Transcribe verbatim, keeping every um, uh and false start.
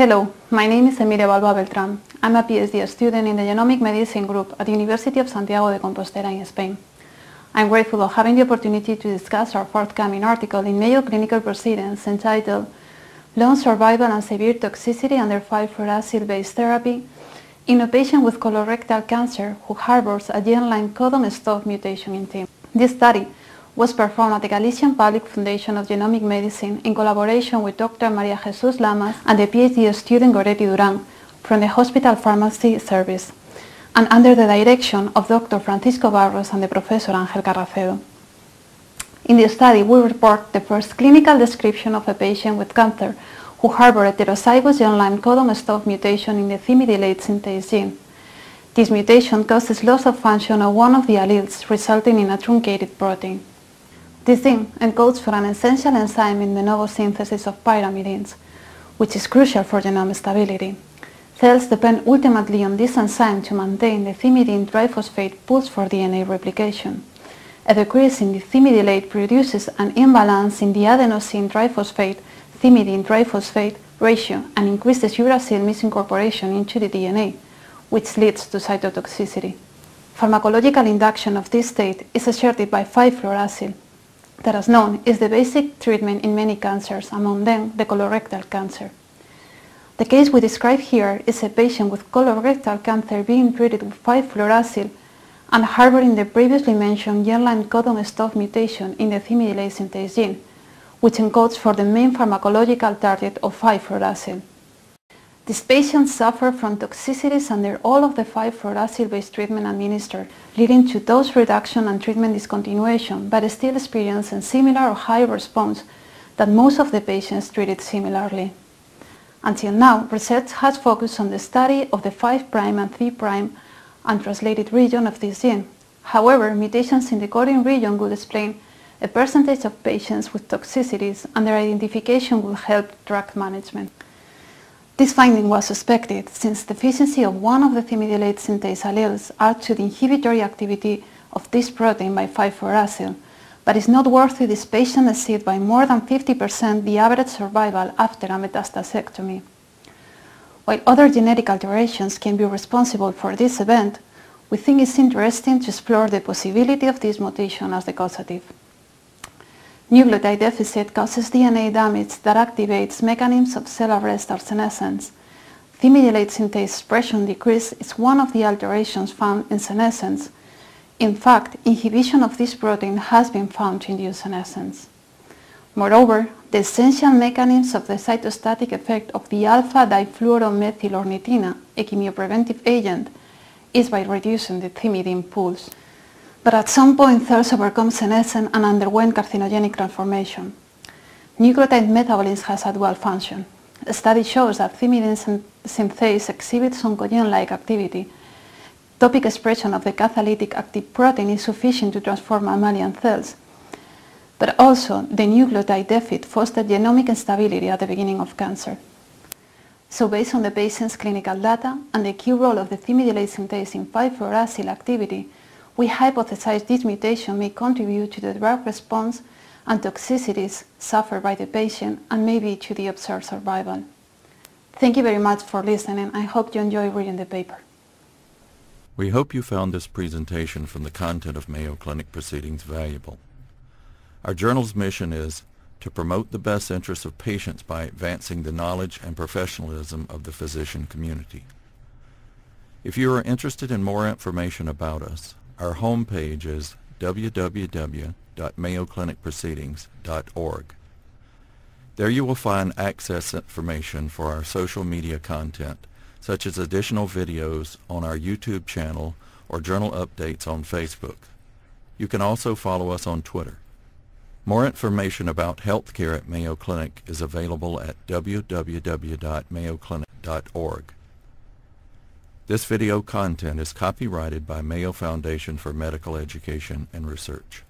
Hello, my name is Emilia Balboa Beltran. I'm a PhD student in the Genomic Medicine group at the University of Santiago de Compostela in Spain. I'm grateful of having the opportunity to discuss our forthcoming article in Mayo Clinic Proceedings entitled Long Survival and Severe Toxicity Under five fluorouracil-based Therapy in a Patient with Colorectal Cancer Who Harbors a Germline Codon-Stop Mutation in T Y M S. This study was performed at the Galician Public Foundation of Genomic Medicine in collaboration with Doctor Maria Jesús Lamas and the PhD student Goretti Durán from the Hospital Pharmacy Service, and under the direction of Doctor Francisco Barros and the Professor Ángel Carracedo. In the study, we report the first clinical description of a patient with cancer who harbored heterozygous germline codon-stop mutation in the thymidylate synthase gene. This mutation causes loss of function of one of the alleles, resulting in a truncated protein. This gene encodes for an essential enzyme in the novel synthesis of pyrimidines, which is crucial for genome stability. Cells depend ultimately on this enzyme to maintain the thymidine-triphosphate pools for D N A replication. A decrease in the thymidylate produces an imbalance in the adenosine-triphosphate-thymidine-triphosphate ratio and increases uracil misincorporation into the D N A, which leads to cytotoxicity. Pharmacological induction of this state is asserted by five fluorouracil. That, as known, is the basic treatment in many cancers, among them the colorectal cancer. The case we describe here is a patient with colorectal cancer being treated with five fluorouracil and harboring the previously mentioned germline codon-stop mutation in the thymidylate synthase gene, which encodes for the main pharmacological target of five fluorouracil. These patients suffer from toxicities under all of the five fluorouracil-based treatment administered, leading to dose reduction and treatment discontinuation, but still experiencing similar or high response than most of the patients treated similarly. Until now, research has focused on the study of the five prime and three prime untranslated region of this gene. However, mutations in the coding region would explain a percentage of patients with toxicities, and their identification would help drug management. This finding was expected, since deficiency of one of the thymidylate synthase alleles adds to the inhibitory activity of this protein by five fluorouracil, but is noteworthy this patient exceeds by more than fifty percent the average survival after a metastasectomy. While other genetic alterations can be responsible for this event, we think it's interesting to explore the possibility of this mutation as the causative. Nucleotide deficit causes D N A damage that activates mechanisms of cell arrest or senescence. Thymidylate synthase expression decrease is one of the alterations found in senescence. In fact, inhibition of this protein has been found to induce senescence. Moreover, the essential mechanisms of the cytostatic effect of the alpha-difluoromethylornitina, a chemopreventive agent, is by reducing the thymidine pools. But at some point, cells overcome senescence and underwent carcinogenic transformation. Nucleotide metabolism has a dual function. A study shows that thymidine synthase exhibits oncogene-like activity. Topic expression of the catalytic active protein is sufficient to transform mammalian cells. But also, the nucleotide deficit fosters genomic instability at the beginning of cancer. So, based on the patient's clinical data and the key role of the thymidylate synthase in five fluorouracil activity, we hypothesize this mutation may contribute to the drug response and toxicities suffered by the patient and maybe to the observed survival. Thank you very much for listening. I hope you enjoy reading the paper. We hope you found this presentation from the content of Mayo Clinic Proceedings valuable. Our journal's mission is to promote the best interests of patients by advancing the knowledge and professionalism of the physician community. If you are interested in more information about us, our homepage is w w w dot mayo clinic proceedings dot org. There you will find access information for our social media content, such as additional videos on our YouTube channel or journal updates on Facebook. You can also follow us on Twitter. More information about healthcare at Mayo Clinic is available at w w w dot mayo clinic dot org. This video content is copyrighted by Mayo Foundation for Medical Education and Research.